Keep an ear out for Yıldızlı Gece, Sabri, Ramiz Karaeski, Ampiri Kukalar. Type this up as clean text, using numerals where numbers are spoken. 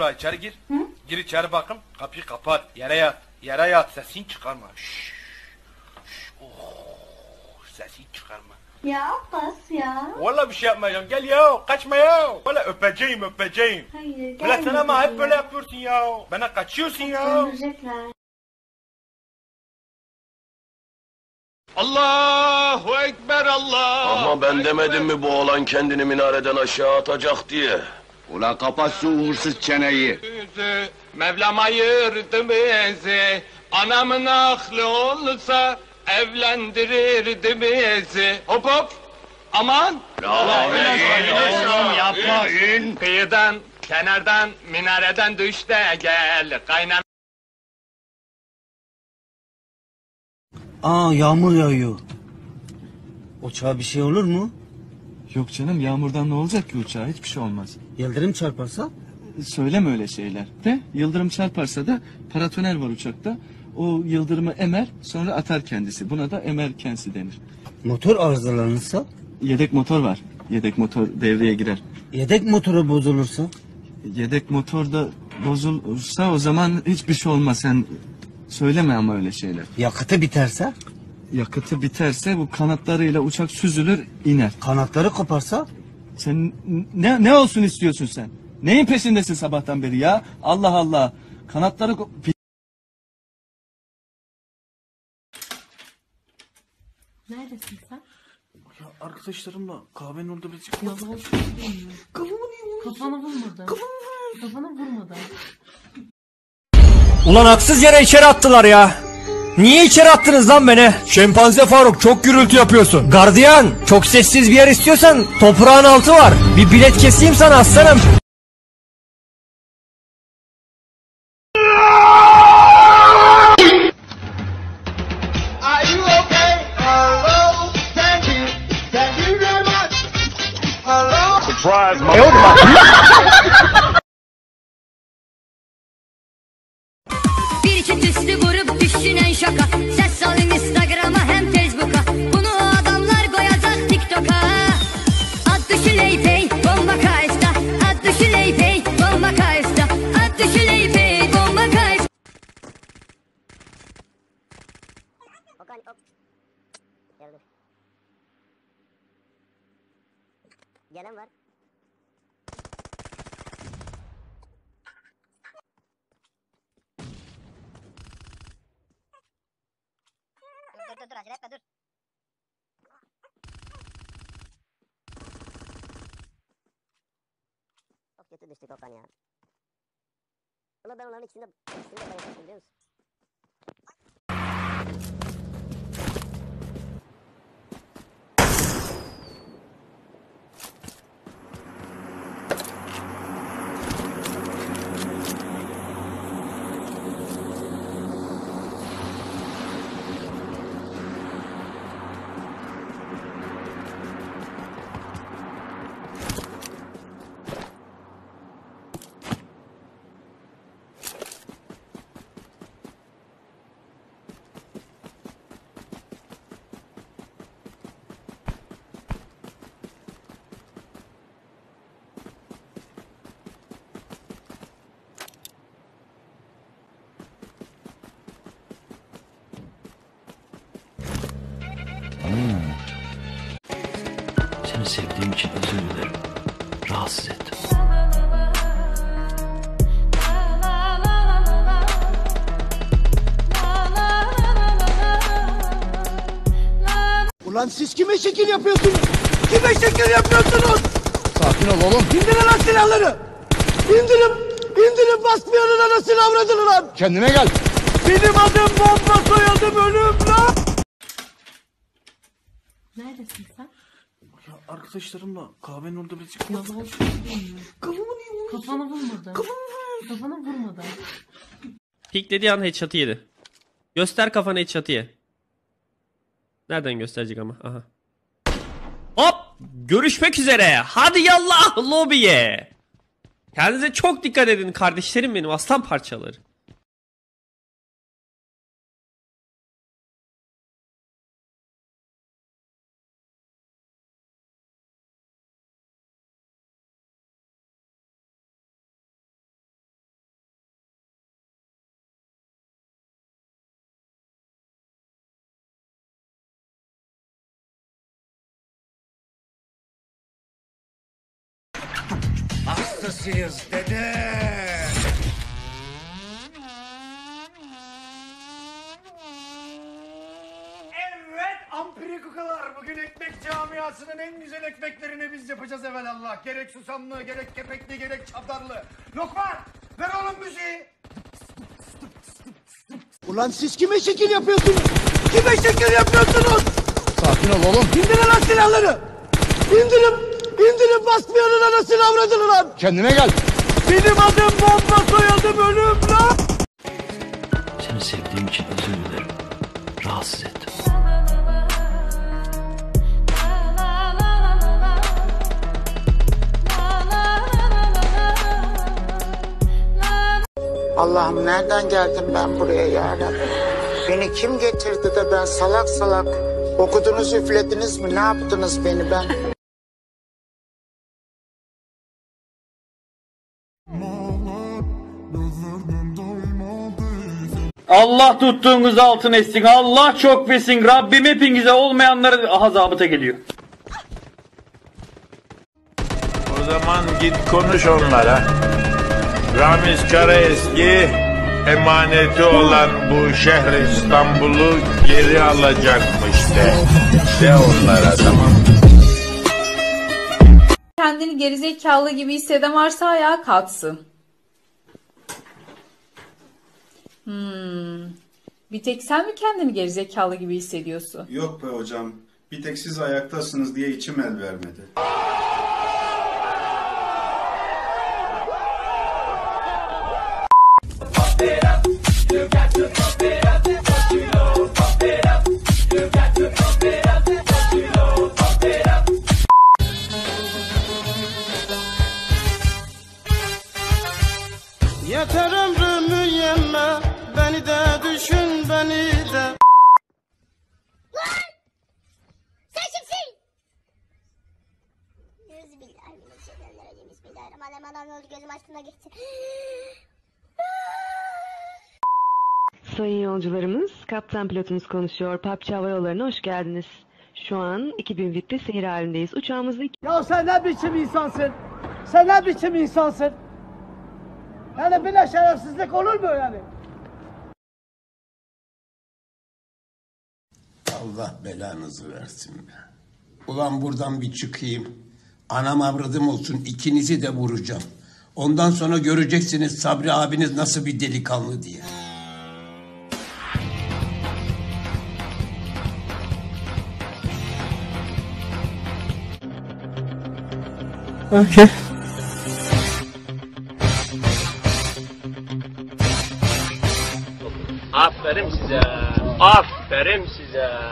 buraya içeri gir. Hı? Gir içeri bakın. Kapıyı kapat. Yere yat. Yere yat. Sesini çıkarma. Şşş. Oh, sesini çıkarma. Ya bas ya. Valla bir şey yapmayacağım. Gel ya. Kaçma ya. Valla öpeceğim öpeceğim. Hayır. Gel sen ama hep böyle yapıyorsun ya. Bana kaçıyorsun ya. Allahu Ekber Allah. Ama ben demedim mi bu oğlan kendini minareden aşağı atacak diye. Ula kapat şu uğursuz çeneyi. Mevlam ayırdı bizi. Anamın aklı olsa evlendirirdi bizi. Hop hop. Aman. Yapmayın. Kıyıdan, kenardan, minareden düş de gel. Kaynan. Aa yağmur yağıyor. Uçağa bir şey olur mu? Yok canım, yağmurdan ne olacak ki uçağa? Hiçbir şey olmaz. Yıldırım çarparsa? Söyleme öyle şeyler. De yıldırım çarparsa da paratoner var uçakta. O yıldırımı emer, sonra atar kendisi. Buna da emerkensi denir. Motor arızalanırsa? Yedek motor var. Yedek motor devreye girer. Yedek motoru bozulursa? Yedek motor da bozulursa o zaman hiçbir şey olmaz. Sen söyleme ama öyle şeyler. Yakıtı biterse? Yakıtı biterse bu kanatlarıyla uçak süzülür, iner. Kanatları koparsa? Sen ne olsun istiyorsun sen? Neyin peşindesin sabahtan beri ya? Allah Allah. Kanatları neredesin sen? Ya arkadaşlarımla kahvenin orada birazcık... Kafamı vurmadı. Kafamı vurmadı. Kafamı vurmadı. Ulan haksız yere içeri attılar ya. Niye içeri attınız lan beni? Şempanze Faruk, çok gürültü yapıyorsun. Gardiyan, çok sessiz bir yer istiyorsan toprağın altı var. Bir bilet keseyim sana aslanım. Ses al Instagram'a hem Facebook'a. Bunu o adamlar koyacak TikTok'a. At dışı leypey bomba kayısta. At dışı leypey bomba kayısta. At dışı leypey bomba kayısta. Okan hop. Yardım. Gelen var. Dur acele etme, dur. Çok kötü düştük Okan ya. Ulan ben onların içinde bayılmıştım biliyor musun? Seni sevdiğim için özür dilerim. Rahatsız ettim. Ulan siz kime şekil yapıyorsunuz? Kime şekil yapıyorsunuz? Sakin ol oğlum. İndirin lan silahları. İndirin basmayanın anasını avradını lan. Kendine gel. Benim adım bomba, soyadım ölüm lan. Neredesin sen? Ya arkadaşlarımla kahvenin orada birazcık... Kafamı vurmadı. Kafamı vurmadı. Pik dediği an headshot'ı yedi. Göster kafanı, headshot'ı ye. Nereden gösterecek ama? Aha. Hop! Görüşmek üzere. Hadi yallah lobiye. Kendinize çok dikkat edin kardeşlerim benim, aslan parçaları. hastasıyız dede. Evet Ampiri Kukalar, bugün ekmek camiasının en güzel ekmeklerini biz yapacağız evelallah. Gerek susamlı, gerek kepekli, gerek çavdarlı. Lokman, ver oğlum müziği. Ulan siz kime şekil yapıyorsunuz? Kime şekil yapıyorsunuz? Sakin ol oğlum. İndirin lan silahları. İndirin basmayanın anasını avradın lan. Kendine gel. Benim adım bomba, soyadım ölüm lan. Seni sevdiğim için özür dilerim. Rahatsız ettim. Allah'ım nereden geldim ben buraya ya Rabbi? Beni kim getirdi de ben salak salak okudunuz, üflediniz mi? Ne yaptınız beni ben? Allah tuttuğunuz altın etsin. Allah çok versin. Rabbim hepinize, olmayanları... Aha zabıta geliyor. O zaman git konuş onlara. Ramiz Karaeski emaneti olan bu şehri İstanbul'u geri alacakmış de. De onlara, tamam. Kendini gerizekalı gibi hisseden varsa ayağa kalksın. Bir tek sen mi kendini gerizekalı gibi hissediyorsun? Yok be hocam. Bir tek siz ayaktasınız diye içim el vermedi. Yeter ömrümü yeme, beni de düşün, beni de. Lan! Sen kimsin? Bismillahirrahmanirrahim. Bismillahirrahmanirrahim. Gözüm açtığında geçti. Sayın yolcularımız, kaptan pilotumuz konuşuyor. PUBG Hava Yolları'na hoş geldiniz. Şu an 2000 fitte seyir halindeyiz. Uçağımızda... Ya sen ne biçim insansın? Sen ne biçim insansın? Yani böyle şerefsizlik olur mu yani? Allah belanızı versin be. Ulan buradan bir çıkayım. Anam avradım olsun, ikinizi de vuracağım. Ondan sonra göreceksiniz Sabri abiniz nasıl bir delikanlı diye. Okay. Aferin size. Aferin size.